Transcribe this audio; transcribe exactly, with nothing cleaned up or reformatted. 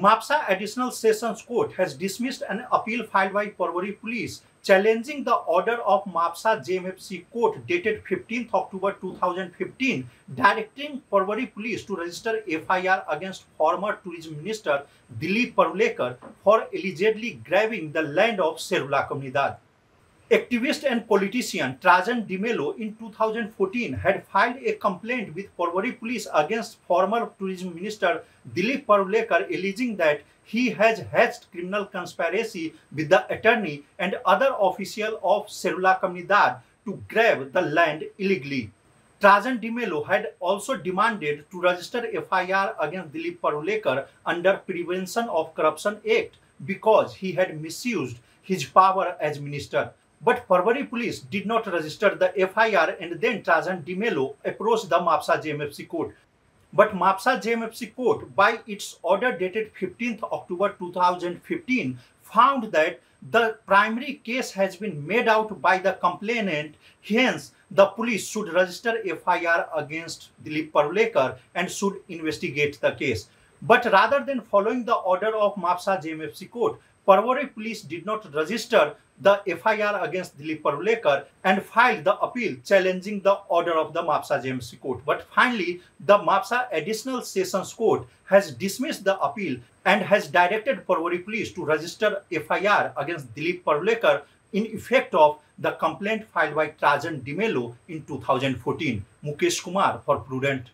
Mapusa Additional Sessions Court has dismissed an appeal filed by Parvari Police challenging the order of Mapusa J M F C Court dated fifteenth October two thousand fifteen directing Parvari Police to register F I R against former Tourism Minister Dilip Parulekar for allegedly grabbing the land of Serula Communidad. Activist and politician Trajan Dimelo in two thousand fourteen had filed a complaint with Parvari Police against former Tourism Minister Dilip Parulekar alleging that he has hatched criminal conspiracy with the attorney and other official of Serula Communidad to grab the land illegally. Trajan Dimelo had also demanded to register F I R against Dilip Parulekar under Prevention of Corruption Act because he had misused his power as minister. But Parvari Police did not register the F I R, and then Trajan Dimelo approached the Mapusa J M F C Court. But Mapusa J M F C Court, by its order dated fifteenth October two thousand fifteen, found that the primary case has been made out by the complainant, hence the police should register F I R against Dilip Parulekar and should investigate the case. But rather than following the order of Mapusa J M F C Court, Parvari Police did not register the F I R against Dilip Parulekar and filed the appeal challenging the order of the Mapusa J M F C Court. But finally, the Mapusa Additional Sessions Court has dismissed the appeal and has directed Parvari Police to register F I R against Dilip Parulekar in effect of the complaint filed by Trajan Dimelo in two thousand fourteen. Mukesh Kumar for Prudent.